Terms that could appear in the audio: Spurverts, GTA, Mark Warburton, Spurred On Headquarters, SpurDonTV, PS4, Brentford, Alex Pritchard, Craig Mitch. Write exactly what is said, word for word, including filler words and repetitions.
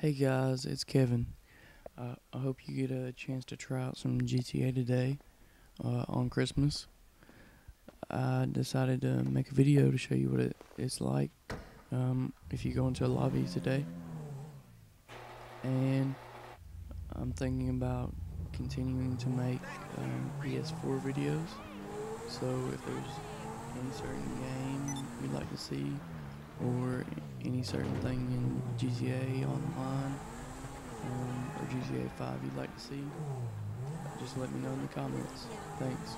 Hey guys, it's Kevin. Uh, I hope you get a chance to try out some G T A today uh, on Christmas. I decided to make a video to show you what it, it's like um, if you go into a lobby today. And I'm thinking about continuing to make um, P S four videos. So if there's any certain game you'd like to see, or any certain thing in G T A Online um, or G T A five you'd like to see, just let me know in the comments. Thanks.